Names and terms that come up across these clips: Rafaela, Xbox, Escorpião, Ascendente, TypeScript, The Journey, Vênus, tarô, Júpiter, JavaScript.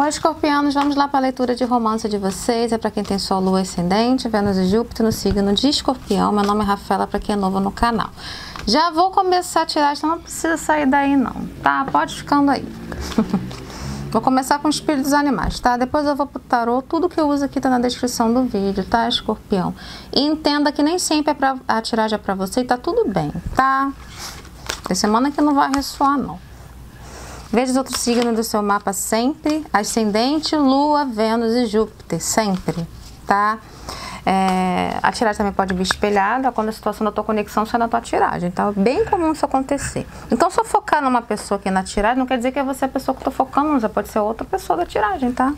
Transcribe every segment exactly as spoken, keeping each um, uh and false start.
Bom, escorpianos, vamos lá para a leitura de romance de vocês. É para quem tem Sol, Lua, Ascendente, Vênus e Júpiter no signo de Escorpião. Meu nome é Rafaela, para quem é novo no canal. Já vou começar a tirar, então não precisa sair daí não, tá? Pode ficando aí. Vou começar com os espíritos dos animais, tá? Depois eu vou pro tarô, tudo que eu uso aqui tá na descrição do vídeo, tá, escorpião? E entenda que nem sempre é pra, a tiragem é pra você e tá tudo bem, tá? Tem semana que não vai ressoar, não. Veja os outros signos do seu mapa sempre, ascendente, lua, Vênus e Júpiter, sempre, tá? É, a tiragem também pode vir espelhada quando a situação da tua conexão sai na tua tiragem, tá? Bem comum isso acontecer. Então, se eu focar numa pessoa aqui na tiragem, não quer dizer que é você a pessoa que eu tô focando, já pode ser outra pessoa da tiragem, tá?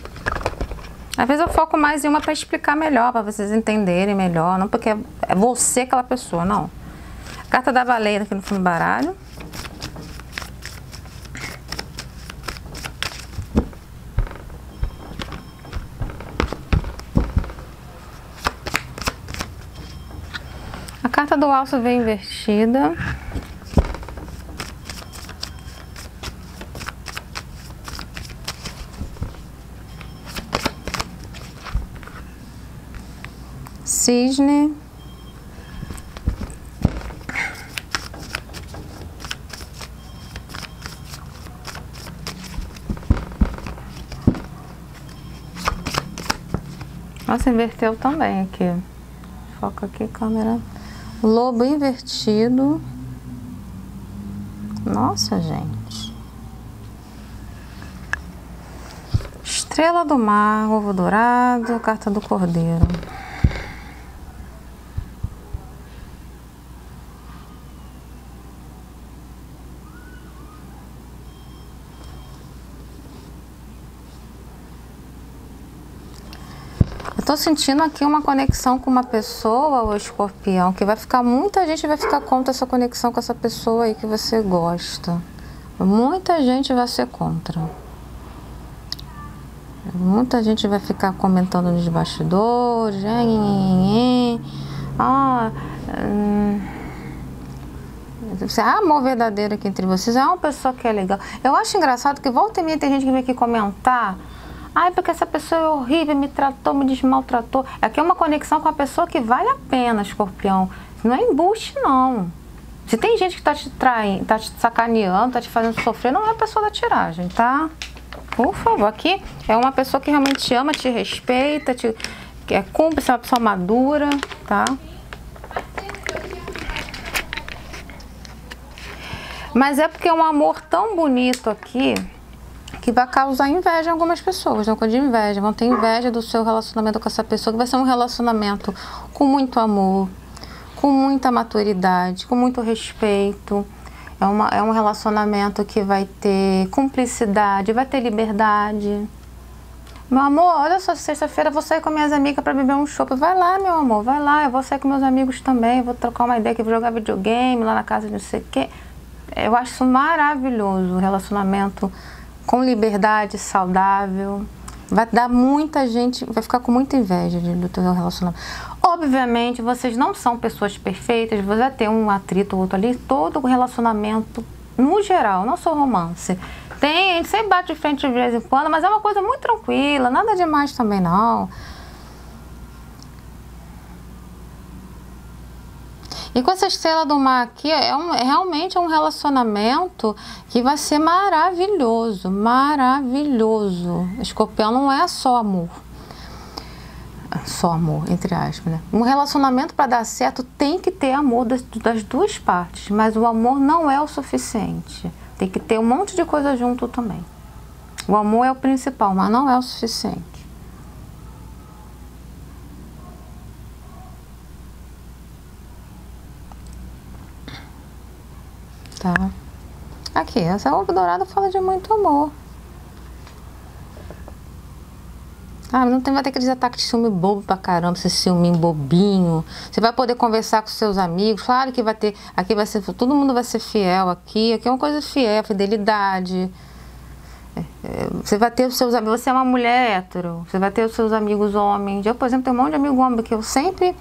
Às vezes eu foco mais em uma para explicar melhor, para vocês entenderem melhor, não porque é você aquela pessoa, não. Carta da baleia aqui no fundo do baralho. A carta do alço vem invertida. Cisne. Nossa, inverteu também aqui. Foca aqui, câmera. Lobo invertido. Nossa, gente. Estrela do mar, ovo dourado, carta do cordeiro. Tô sentindo aqui uma conexão com uma pessoa, o escorpião, que vai ficar, muita gente vai ficar contra essa conexão com essa pessoa aí que você gosta. Muita gente vai ser contra. Muita gente vai ficar comentando nos bastidores. Ah, hum. Ah, amor verdadeiro aqui entre vocês. É uma pessoa que é legal. Eu acho engraçado que volta e meia tem gente que vem aqui comentar. Ai, porque essa pessoa é horrível, me tratou, me desmaltratou. Aqui é uma conexão com a pessoa que vale a pena, escorpião. Não é embuste, não. Se tem gente que tá te traindo, tá te sacaneando, tá te fazendo sofrer, não é a pessoa da tiragem, tá? Por favor, aqui é uma pessoa que realmente te ama, te respeita, te é cúmplice, é uma pessoa madura, tá? Mas é porque é um amor tão bonito aqui, que vai causar inveja em algumas pessoas, não é de inveja, vão ter inveja do seu relacionamento com essa pessoa, que vai ser um relacionamento com muito amor, com muita maturidade, com muito respeito, é, uma, é um relacionamento que vai ter cumplicidade, vai ter liberdade. Meu amor, olha só, sexta-feira eu vou sair com minhas amigas para beber um chopp. Vai lá, meu amor, vai lá, eu vou sair com meus amigos também, vou trocar uma ideia, que vou jogar videogame lá na casa de não sei o quê. Eu acho isso maravilhoso, o relacionamento com liberdade, saudável. Vai dar muita gente, vai ficar com muita inveja de, do teu relacionamento. Obviamente, vocês não são pessoas perfeitas, você vai ter um atrito ou outro ali, todo o relacionamento, no geral, não só romance. Tem, a gente sempre bate de frente de vez em quando, mas é uma coisa muito tranquila, nada demais também não. E com essa estrela do mar aqui, é, um, é realmente um relacionamento que vai ser maravilhoso, maravilhoso. Escorpião não é só amor, só amor, entre aspas, né? Um relacionamento para dar certo tem que ter amor das, das duas partes, mas o amor não é o suficiente. Tem que ter um monte de coisa junto também. O amor é o principal, mas não é o suficiente. Tá. Aqui, essa ovo dourado fala de muito amor. Ah, não tem, vai ter aqueles ataques de ciúme bobo pra caramba, esse ciúme bobinho. Você vai poder conversar com seus amigos, claro que vai ter, aqui vai ser, todo mundo vai ser fiel aqui, aqui é uma coisa fiel, fidelidade. Você vai ter os seus amigos, você é uma mulher hétero, você vai ter os seus amigos homens. Eu, por exemplo, tenho um monte de amigo homem que eu sempre...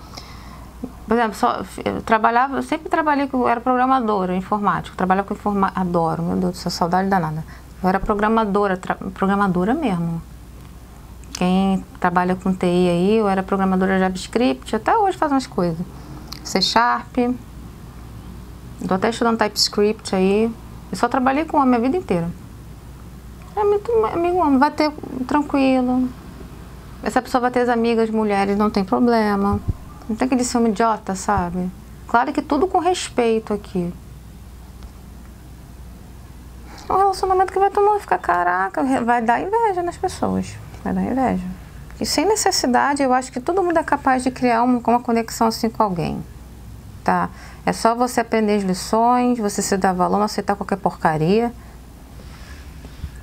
Por exemplo, só, eu, trabalhava, eu sempre trabalhei, com, eu era programadora, informática, trabalhava com informática, adoro, meu Deus do céu, saudade danada. Eu era programadora, programadora mesmo. Quem trabalha com T I aí, eu era programadora JavaScript, até hoje faz umas coisas. C Sharp, estou até estudando TypeScript aí. Eu só trabalhei com homem a vida inteira. É muito amigo homem, vai ter tranquilo. Essa pessoa vai ter as amigas mulheres, não tem problema. Não tem aquele ciúme idiota, sabe? Claro que tudo com respeito aqui. É um relacionamento que vai tomar, ficar, caraca, vai dar inveja nas pessoas. Vai dar inveja. E sem necessidade, eu acho que todo mundo é capaz de criar uma, uma conexão assim com alguém. Tá? É só você aprender as lições, você se dar valor, não aceitar qualquer porcaria.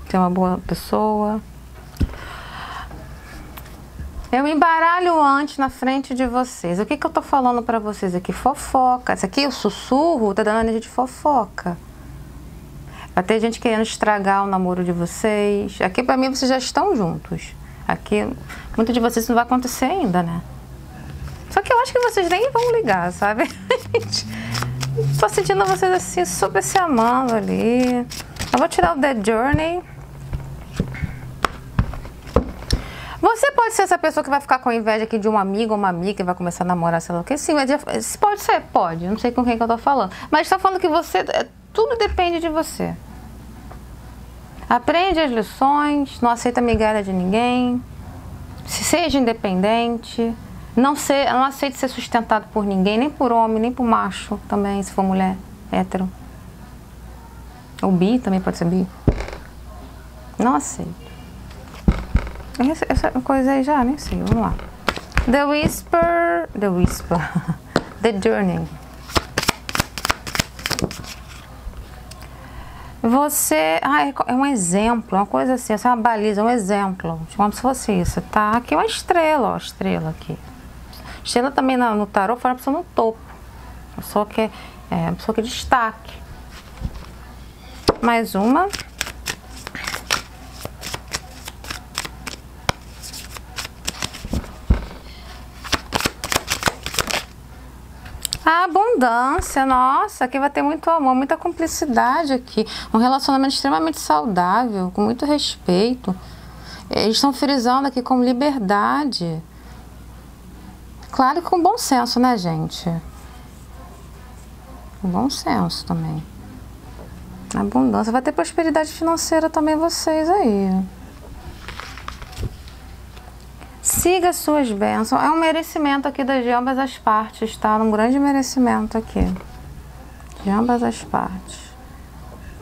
Ser uma boa pessoa. Eu me embaralho antes na frente de vocês. O que que eu tô falando pra vocês aqui? Fofoca. Isso aqui, o sussurro, tá dando energia de fofoca. Vai ter gente querendo estragar o namoro de vocês. Aqui pra mim vocês já estão juntos. Aqui, muito de vocês não vai acontecer ainda, né? Só que eu acho que vocês nem vão ligar, sabe? Tô sentindo vocês assim, super se amando ali. Eu vou tirar o The Journey. Você pode ser essa pessoa que vai ficar com inveja aqui de um amigo ou uma amiga que vai começar a namorar, sei lá o que. Sim, mas pode ser, pode. Não sei com quem que eu tô falando. Mas tá falando que você... Tudo depende de você. Aprende as lições, não aceita migalha de ninguém. Seja independente. Não, ser, não aceite ser sustentado por ninguém, nem por homem, nem por macho também, se for mulher, hétero. Ou bi, também pode ser bi. Não aceito. Essa coisa aí já, nem sei, vamos lá. The Whisper, The Whisper, The Journey. Você, ah, é um exemplo, uma coisa assim, essa é uma baliza, um exemplo. Como se fosse isso, tá? Aqui é uma estrela, ó, estrela aqui. Estrela também no, no tarô, foi uma pessoa no topo. Uma pessoa que é, uma pessoa que destaque. Mais uma. A abundância, nossa, aqui vai ter muito amor, muita cumplicidade aqui. Um relacionamento extremamente saudável, com muito respeito. Eles estão frisando aqui como liberdade. Claro que com bom senso, né, gente? Com bom senso também. Abundância, vai ter prosperidade financeira também vocês aí. Siga suas bênçãos. É um merecimento aqui das de ambas as partes, tá? Um grande merecimento aqui. De ambas as partes.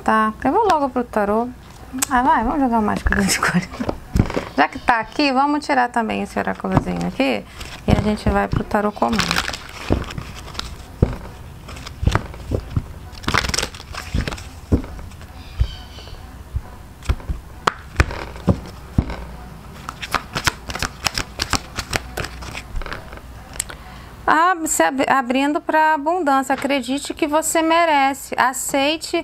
Tá? Eu vou logo pro tarô. Ah, vai, vamos jogar o mágico de cores. Já que tá aqui, vamos tirar também esse oráculozinho aqui. E a gente vai pro tarô comum. Se abrindo para abundância, acredite que você merece, aceite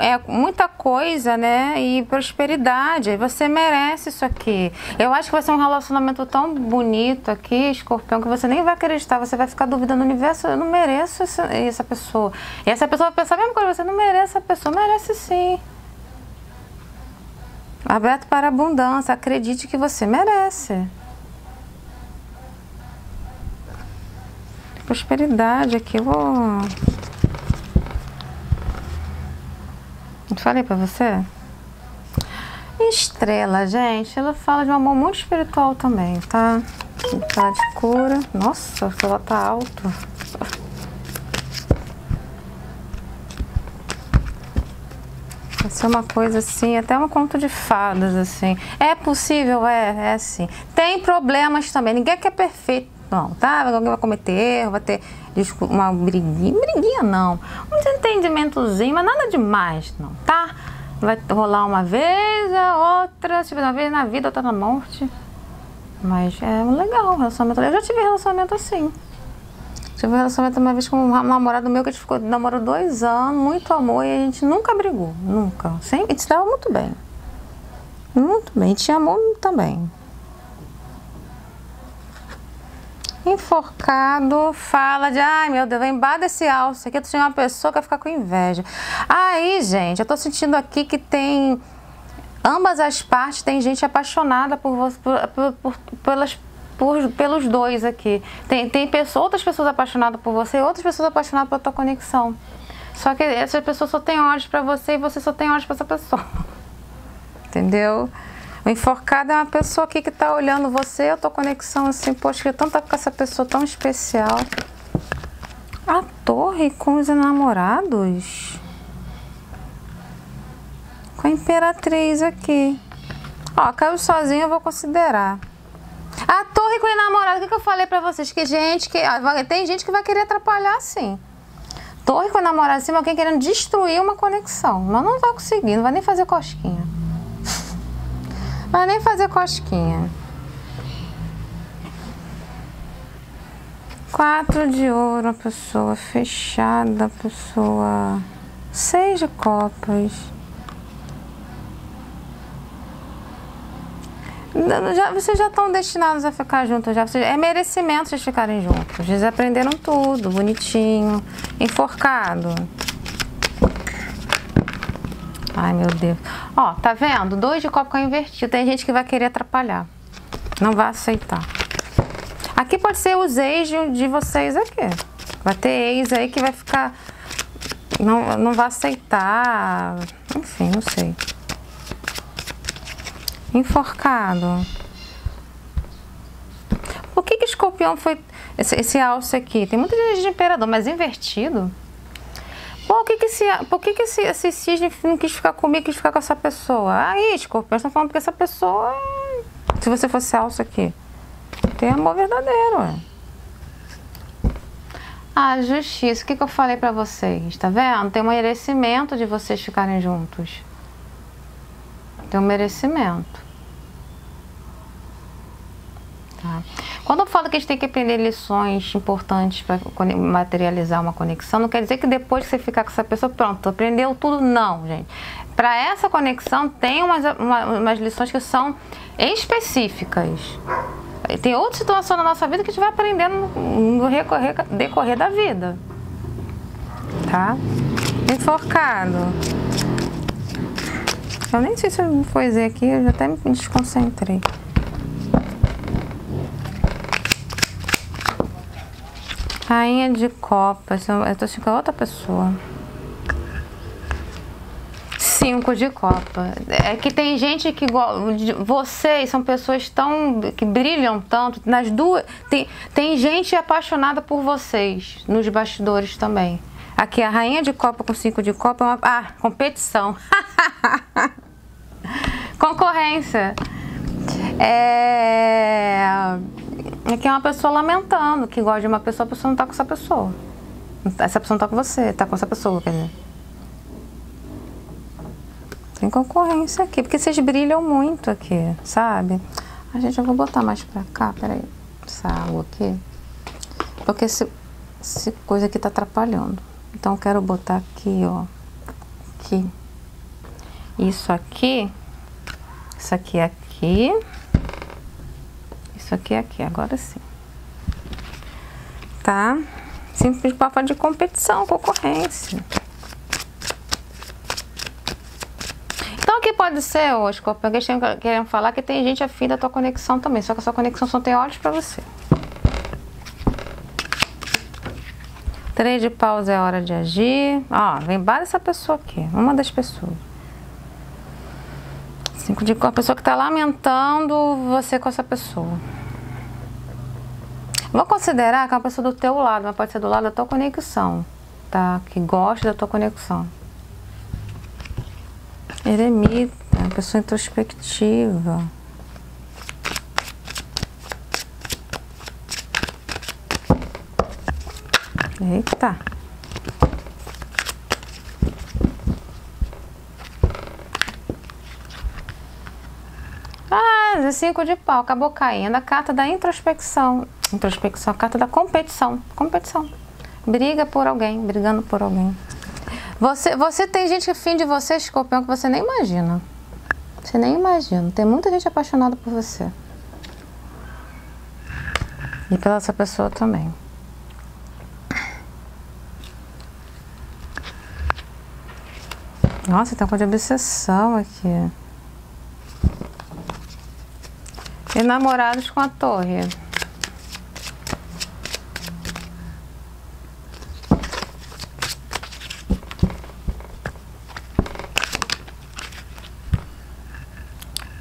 é, muita coisa, né, e prosperidade, você merece isso aqui. Eu acho que vai ser um relacionamento tão bonito aqui, escorpião, que você nem vai acreditar, você vai ficar duvidando no universo, eu não mereço essa, essa pessoa, e essa pessoa vai pensar a mesma coisa, você não merece essa pessoa, merece sim. Aberto para abundância, acredite que você merece. Prosperidade aqui, eu vou... Não falei pra você? Estrela, gente, ela fala de um amor muito espiritual também, tá? Fala de cura. Nossa, ela tá alto. Vai ser uma coisa assim, até um conto de fadas, assim. É possível? É, é assim. Tem problemas também, ninguém quer perfeito. Não, tá? Alguém vai cometer erro, vai ter uma briguinha, briguinha não, um desentendimentozinho, mas nada demais não, tá? Vai rolar uma vez, a outra, se tiver uma vez na vida, outra na morte, mas é legal o relacionamento. Eu já tive relacionamento assim, tive um relacionamento uma vez com um namorado meu que a gente ficou, namorou dois anos, muito amor, e a gente nunca brigou, nunca, sempre, e se dava muito bem, muito bem, tinha amor também. Enforcado, fala de, ai meu Deus, vai embaixo desse alce aqui, eu tô sentindo uma pessoa que vai ficar com inveja. Aí, gente, eu tô sentindo aqui que tem Ambas as partes, tem gente apaixonada por, por, por, por, pelas, por, pelos dois aqui. Tem, tem pessoa, outras pessoas apaixonadas por você, outras pessoas apaixonadas pela tua conexão. Só que essa pessoa só tem olhos pra você e você só tem olhos pra essa pessoa. Entendeu? O enforcado é uma pessoa aqui que tá olhando você, a tua conexão assim, poxa, que eu tanto com essa pessoa tão especial. A torre com os namorados. Com a imperatriz aqui. Ó, caiu sozinho, eu vou considerar. A torre com o namorado, o que, que eu falei pra vocês? Que gente, que ó, tem gente que vai querer atrapalhar sim. Torre com o namorado acima, alguém querendo destruir uma conexão. Mas não vai conseguir, não vai nem fazer cosquinha. Vai nem fazer cosquinha. Quatro de ouro, a pessoa fechada, a pessoa... Seis de copas. Já, vocês já estão destinados a ficar juntos, já. É merecimento vocês ficarem juntos. Vocês aprenderam tudo, bonitinho. Enforcado. Ai, meu Deus. Ó, tá vendo? Dois de copo que eu inverti. Tem gente que vai querer atrapalhar. Não vai aceitar. Aqui pode ser os ex de vocês aqui. Vai ter ex aí que vai ficar... Não, não vai aceitar... Enfim, não sei. Enforcado. Por que que Escorpião foi... Esse, esse alce aqui. Tem muita gente de imperador, mas invertido... Por que que, esse, por que, que esse, esse cisne não quis ficar comigo, quis ficar com essa pessoa? Aí, Escorpião, estão falando porque essa pessoa... Se você fosse alça aqui, tem amor verdadeiro, ué. Ah, justiça. O que que eu falei pra vocês? Tá vendo? Tem um merecimento de vocês ficarem juntos. Tem um merecimento. Tá. Quando eu falo que a gente tem que aprender lições importantes para materializar uma conexão, não quer dizer que depois que você ficar com essa pessoa, pronto, aprendeu tudo, não, gente. Para essa conexão tem umas, uma, umas lições que são específicas. Tem outra situação na nossa vida que a gente vai aprendendo no recorrer, decorrer da vida. Tá? Enforcado. Eu nem sei se eu me coisei aqui, eu já até me desconcentrei. Rainha de copas, eu tô chegando a outra pessoa. Cinco de copa. É que tem gente que igual vocês são pessoas tão que brilham tanto nas duas. Tem, tem gente apaixonada por vocês nos bastidores também. Aqui a rainha de copa com cinco de copa é uma ah, competição. Concorrência. É... É que é uma pessoa lamentando, que gosta de uma pessoa, a pessoa não tá com essa pessoa. Essa pessoa não tá com você, tá com essa pessoa, quer dizer. Tem concorrência aqui, porque vocês brilham muito aqui, sabe? A gente, eu vou botar mais pra cá, peraí. Essa água aqui. Porque esse, esse coisa aqui tá atrapalhando. Então eu quero botar aqui, ó. Aqui. Isso aqui. Isso aqui é aqui. Isso aqui é aqui, agora sim. Tá? Simples papo de competição, concorrência. Então aqui pode ser, ô Escorpião, querendo falar que tem gente afim da tua conexão também, só que a sua conexão só tem olhos pra você. Três de paus é hora de agir. Ó, vem embora essa pessoa aqui, uma das pessoas. Cinco de copa, a pessoa que tá lamentando você com essa pessoa. Vou considerar que é uma pessoa do teu lado, mas pode ser do lado da tua conexão, tá? Que gosta da tua conexão. Eremita, uma pessoa introspectiva. Eita. Cinco de pau, acabou caindo a carta da introspecção, introspecção, a carta da competição, competição, briga por alguém, brigando por alguém. Você, você tem gente afim de você, Escorpião, que você nem imagina, você nem imagina, tem muita gente apaixonada por você e pela essa pessoa também. Nossa, tem uma coisa de obsessão aqui. Enamorados com a torre.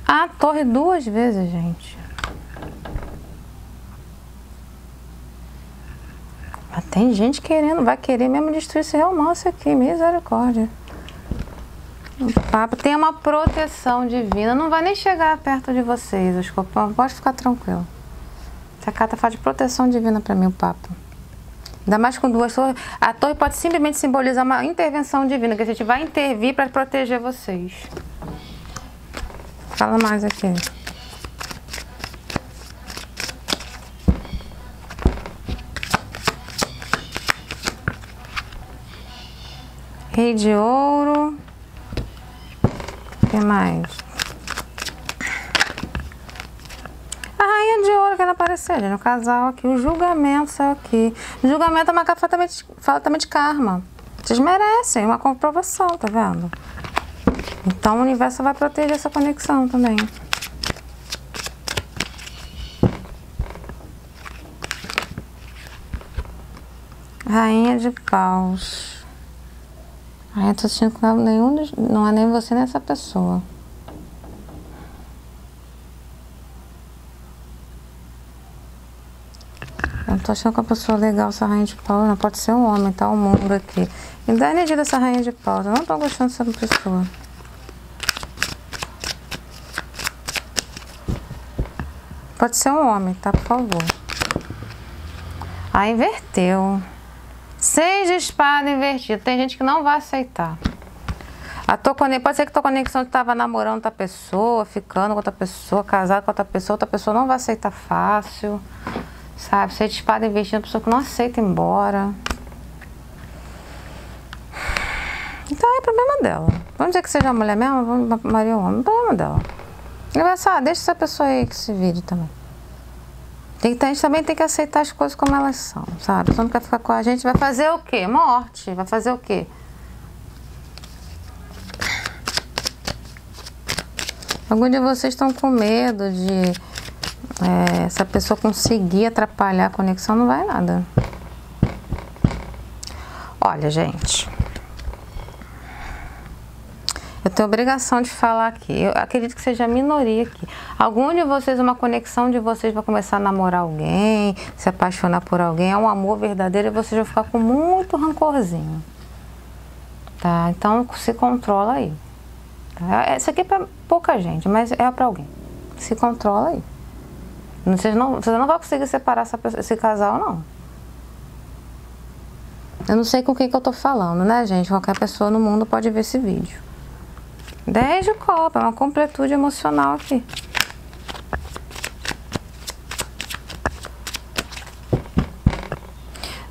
A torre duas vezes, gente. Mas tem gente querendo, vai querer mesmo destruir esse romance aqui, misericórdia. Papo. Tem uma proteção divina, não vai nem chegar perto de vocês, Escorpião, pode ficar tranquilo. Essa carta faz de proteção divina para mim, o papo. Ainda mais com duas torres, a torre pode simplesmente simbolizar uma intervenção divina, que a gente vai intervir para proteger vocês. Fala mais aqui. Rei de ouro. O que mais? A rainha de ouro querendo aparecer, gente, no casal aqui. O julgamento saiu aqui. O julgamento é uma carta que fala também de karma. Vocês merecem uma comprovação, tá vendo? Então o universo vai proteger essa conexão também. Rainha de paus. Aí eu tô sentindo que nenhum dos, não é nem você nem essa pessoa. Eu não tô achando que a pessoa legal, essa rainha de paus, não pode ser um homem, tá? O mundo aqui. Me dá energia dessa rainha de paus, eu não tô gostando dessa pessoa. Pode ser um homem, tá? Por favor. Aí inverteu. Seis de espada invertido. Tem gente que não vai aceitar. A tua conex... Pode ser que tua conexão estava namorando outra pessoa, ficando com outra pessoa, casado com outra pessoa. Outra pessoa não vai aceitar fácil. Sabe? Seis de espada invertido, pessoa que não aceita ir embora. Então é problema dela. Vamos dizer que seja uma mulher mesmo, vamos marido ou homem. É problema dela. Ele vai só, ah, deixa essa pessoa aí que se vire também. Tem que, a gente também tem que aceitar as coisas como elas são, sabe? A pessoa não quer ficar com a gente, vai fazer o quê? Morte, vai fazer o quê? Alguns de vocês estão com medo de é, essa pessoa conseguir atrapalhar a conexão, não vai nada. Olha, gente, eu tenho obrigação de falar aqui. Eu acredito que seja a minoria aqui. Algum de vocês, uma conexão de vocês vai começar a namorar alguém, se apaixonar por alguém. É um amor verdadeiro e vocês vão ficar com muito rancorzinho. Tá? Então, se controla aí. Tá? Isso aqui é pra pouca gente, mas é pra alguém. Se controla aí. Vocês não, vocês não vão conseguir separar essa, esse casal, não. Eu não sei com quem que eu tô falando, né, gente? Qualquer pessoa no mundo pode ver esse vídeo. dez de copa, é uma completude emocional aqui.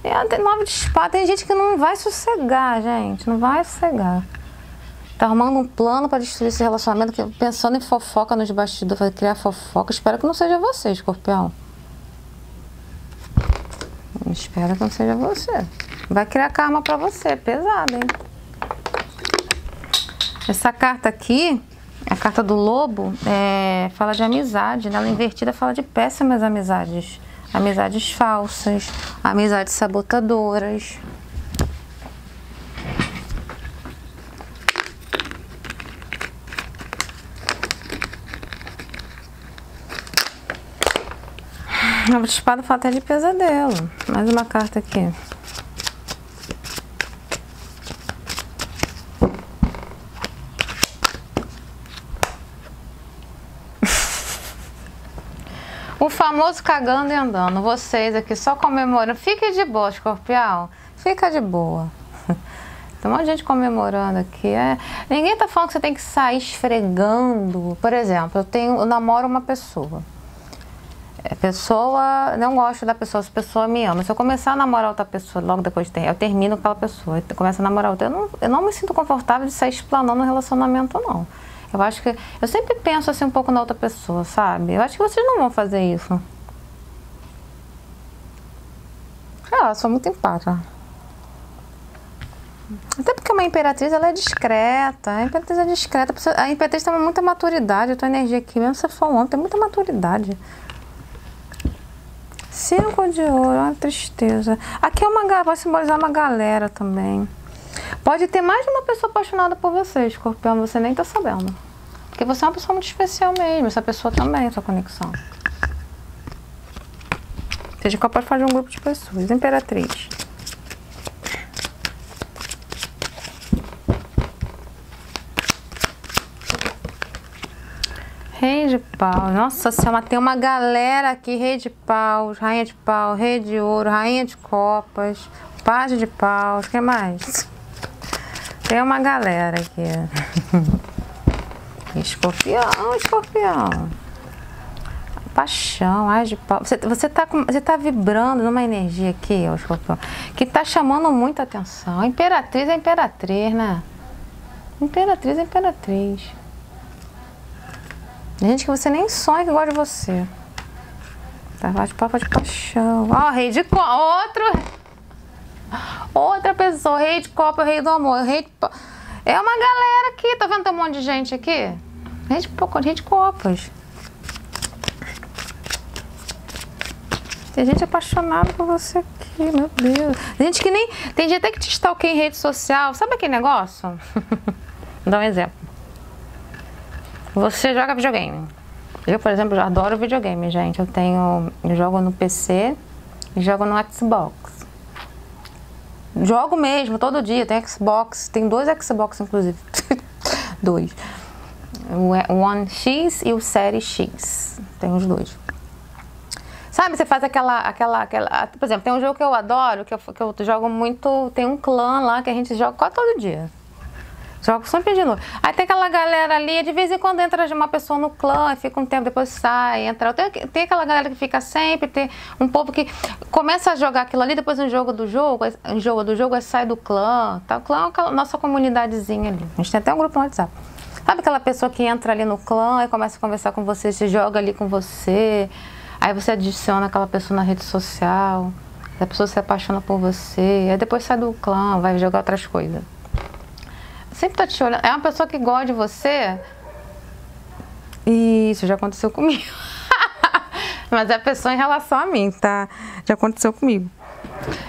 E nove de espada, tem gente que não vai sossegar, gente, não vai sossegar. Tá arrumando um plano pra destruir esse relacionamento, pensando em fofoca nos bastidores, criar fofoca. Espero que não seja você, Escorpião. Espero que não seja você. Vai criar karma pra você, pesado, hein? Essa carta aqui, a carta do lobo, é, fala de amizade, né? Ela invertida fala de péssimas amizades. Amizades falsas, amizades sabotadoras. A espada fala até de pesadelo. Mais uma carta aqui. O famoso cagando e andando. Vocês aqui só comemorando. Fique de boa, Escorpião. Fica de boa. Tem um monte de gente comemorando aqui. É. Ninguém tá falando que você tem que sair esfregando. Por exemplo, eu, tenho, eu namoro uma pessoa. É, pessoa... Não gosto da pessoa. Se a pessoa me ama. Se eu começar a namorar outra pessoa, logo depois de ter, eu termino com aquela pessoa. Eu começo a namorar outra. Eu não, eu não me sinto confortável de sair explanando um relacionamento, não. Eu acho que... Eu sempre penso assim um pouco na outra pessoa, sabe? Eu acho que vocês não vão fazer isso. Ah, eu sou muito empata. Até porque uma imperatriz, ela é discreta. A imperatriz é discreta. A imperatriz tem muita maturidade. A tua energia aqui, mesmo se for um homem, tem muita maturidade. Cinco de ouro, uma tristeza. Aqui é uma, vai simbolizar uma galera também. Pode ter mais de uma pessoa apaixonada por você, escorpião. Você nem tá sabendo. Porque você é uma pessoa muito especial mesmo. Essa pessoa também, essa conexão. Seja capaz de fazer um grupo de pessoas. Imperatriz. Rei de paus. Nossa Senhora, tem uma galera aqui. Rei de paus, rainha de pau, rei de ouro, rainha de copas, página de paus. O que mais? Tem uma galera aqui. Escorpião, escorpião. Paixão, as de paus. Você, você, tá, você tá vibrando numa energia aqui, ó, escorpião, que tá chamando muita atenção. Imperatriz é imperatriz, né? Imperatriz é imperatriz. Gente que você nem sonha que gosta de você. Tá, de papo de paixão. Ó, oh, rei de copa. Outro. Outra pessoa. Rei de copa, rei do amor. Rei de... É uma galera aqui. Tá vendo? Tem um monte de gente aqui. Rei de, rei de copas. Tem gente apaixonada por você aqui. Meu Deus. Tem gente que nem... Tem gente até que te stalkeia em rede social. Sabe aquele negócio? Vou dar um exemplo. Você joga videogame. Eu, por exemplo, já adoro videogame, gente. Eu tenho... Eu jogo no P C e jogo no Xbox. Jogo mesmo, todo dia. Tem Xbox. Tem dois Xbox, inclusive. Dois. O One X e o Series X. Tem os dois. Sabe, você faz aquela, aquela... aquela... Por exemplo, tem um jogo que eu adoro, que eu, que eu jogo muito... Tem um clã lá que a gente joga quase todo dia. Jogo sempre de novo. Aí tem aquela galera ali, de vez em quando entra uma pessoa no clã, fica um tempo, depois sai, entra. Tem, tem aquela galera que fica sempre, tem um povo que começa a jogar aquilo ali, depois no jogo do jogo, no jogo do jogo, aí sai do clã. Tá? O clã é a nossa comunidadezinha ali. A gente tem até um grupo no WhatsApp. Sabe aquela pessoa que entra ali no clã e começa a conversar com você, se joga ali com você, aí você adiciona aquela pessoa na rede social, a pessoa se apaixona por você, aí depois sai do clã, vai jogar outras coisas. Sempre tá te olhando. É uma pessoa que gosta de você. E isso já aconteceu comigo. Mas é a pessoa em relação a mim, tá? Já aconteceu comigo.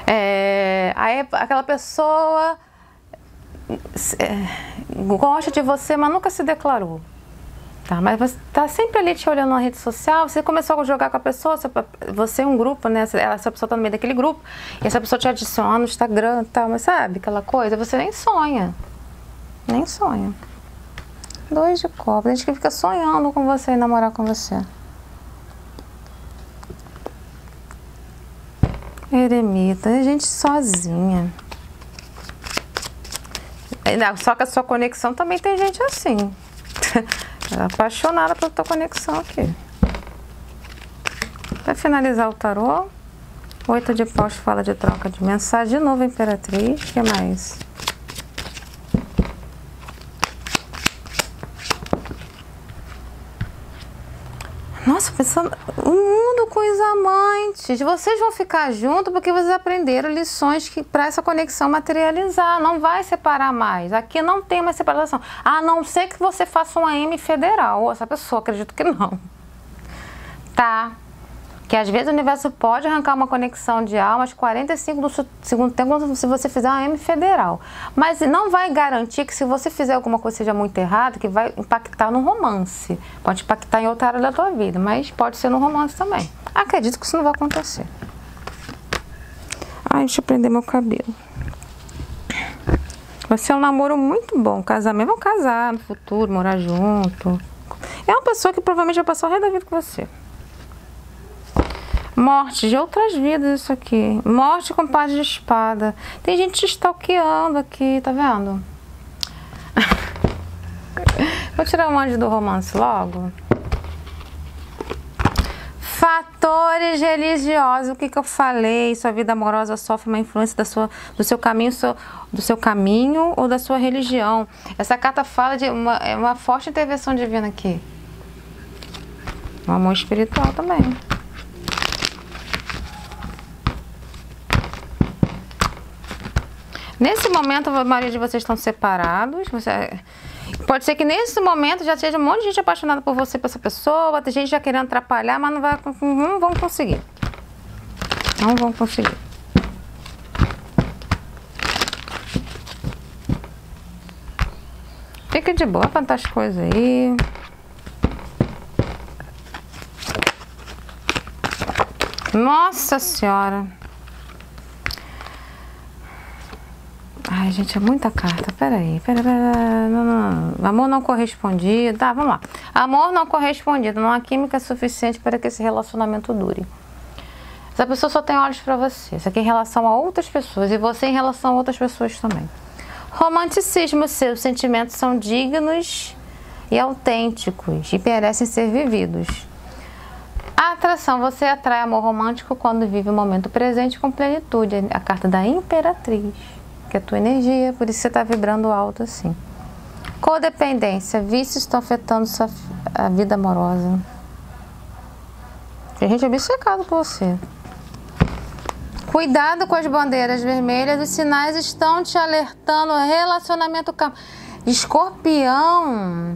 É... Aí aquela pessoa gosta de você, mas nunca se declarou. Tá? Mas você tá sempre ali te olhando na rede social. Você começou a jogar com a pessoa, você é um grupo, né? Essa pessoa tá no meio daquele grupo. E essa pessoa te adiciona no Instagram e tal. Mas sabe aquela coisa? Você nem sonha. Nem sonha. Dois de copa. Tem gente que fica sonhando com você e namorar com você. Eremita. É gente sozinha. Só que a sua conexão também tem gente assim. Ela é apaixonada pela tua conexão aqui. Pra finalizar o tarô. Oito de paus fala de troca de mensagem. De novo, imperatriz. O que mais? Nossa, pensando, o mundo com os amantes. Vocês vão ficar juntos porque vocês aprenderam lições para essa conexão materializar. Não vai separar mais. Aqui não tem mais separação. A não ser que você faça um A M federal. Essa pessoa, acredito que não. Tá? Que às vezes o universo pode arrancar uma conexão de almas quarenta e cinco do segundo tempo se você fizer um A M federal. Mas não vai garantir que se você fizer alguma coisa seja muito errada, que vai impactar no romance. Pode impactar em outra área da tua vida, mas pode ser no romance também. Acredito que isso não vai acontecer. Ai, deixa eu prender meu cabelo. Vai ser um namoro muito bom. Casamento, vão casar no futuro, morar junto. É uma pessoa que provavelmente vai passar o resto da vida com você. Morte de outras vidas, isso aqui. Morte com paz de espada. Tem gente te stalkeando aqui, tá vendo? Vou tirar um anjo do romance logo. Fatores religiosos. O que que eu falei? Sua vida amorosa sofre uma influência da sua, do, seu caminho, seu, do seu caminho ou da sua religião. Essa carta fala de uma, uma forte intervenção divina aqui. Um amor espiritual também. Nesse momento, a maioria de vocês estão separados. Você... Pode ser que nesse momento já esteja um monte de gente apaixonada por você, por essa pessoa. Tem gente já querendo atrapalhar, mas não, vai... não vão conseguir. Não vão conseguir. Fica de boa pra contar as coisas aí. Nossa Senhora. Ai, gente, é muita carta. Peraí, peraí, peraí. Não, não. Amor não correspondido. Tá, vamos lá. Amor não correspondido. Não há química suficiente para que esse relacionamento dure. Essa pessoa só tem olhos pra você. Isso aqui é em relação a outras pessoas. E você em relação a outras pessoas também. Romanticismo seu, sentimentos são dignos e autênticos e merecem ser vividos. A atração, você atrai amor romântico quando vive o momento presente com plenitude. A carta da Imperatriz, que é a tua energia, por isso você está vibrando alto assim. Codependência, vícios estão afetando sua, a vida amorosa. Tem gente obcecada por você. Cuidado com as bandeiras vermelhas, os sinais estão te alertando. Relacionamento calmo. Escorpião.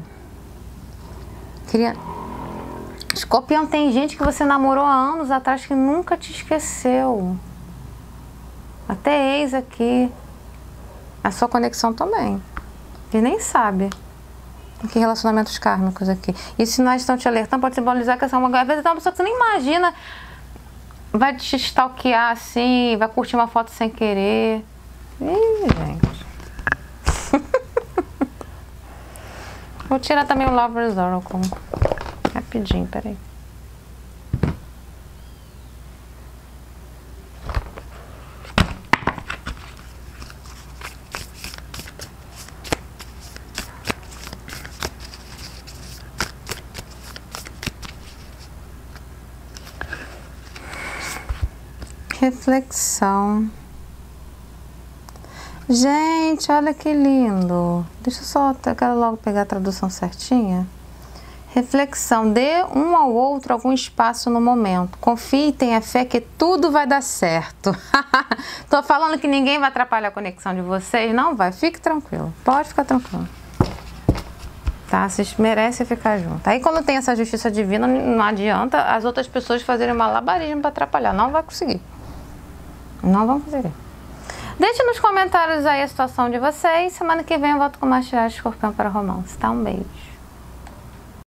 Queria... Escorpião, tem gente que você namorou há anos atrás que nunca te esqueceu. Até ex aqui. A sua conexão também. E nem sabe. Que relacionamentos kármicos aqui. E os sinais estão te alertando, pode simbolizar que essa é uma... Às vezes é uma pessoa que você nem imagina... Vai te stalkear assim, vai curtir uma foto sem querer. Ih, gente. Vou tirar também o Lover's Oracle. Rapidinho, peraí. Reflexão. Gente, olha que lindo. Deixa eu só, eu quero logo pegar a tradução certinha. Reflexão. Dê um ao outro algum espaço no momento. Confie e tenha fé que tudo vai dar certo. Tô falando que ninguém vai atrapalhar a conexão de vocês. Não vai. Fique tranquilo. Pode ficar tranquilo. Tá? Vocês merecem ficar juntos. Aí quando tem essa justiça divina, não adianta as outras pessoas fazerem malabarismo para atrapalhar. Não vai conseguir. Não vamos fazer. Deixe nos comentários aí a situação de vocês. Semana que vem eu volto com mais tiragem de Escorpião para romance. Tá? Um beijo.